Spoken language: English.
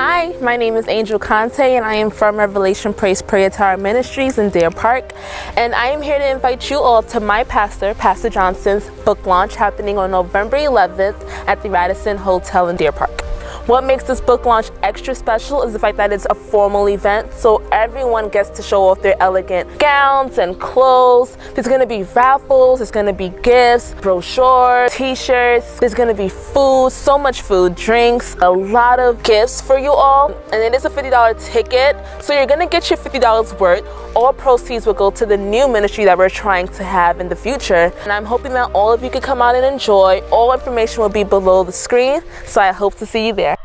Hi, my name is Angel Conte and I am from Revelation Praise Prayer Tower Ministries in Deer Park, and I am here to invite you all to my pastor, Pastor Johnson's book launch happening on November 11th at the Radisson Hotel in Deer Park. What makes this book launch extra special is the fact that it's a formal event, so everyone gets to show off their elegant gowns and clothes. There's going to be raffles, there's going to be gifts, brochures, t-shirts, there's going to be food, so much food, drinks, a lot of gifts for you all. And it is a $50 ticket, so you're going to get your $50 worth. All proceeds will go to the new ministry that we're trying to have in the future. And I'm hoping that all of you can come out and enjoy. All information will be below the screen, so I hope to see you there.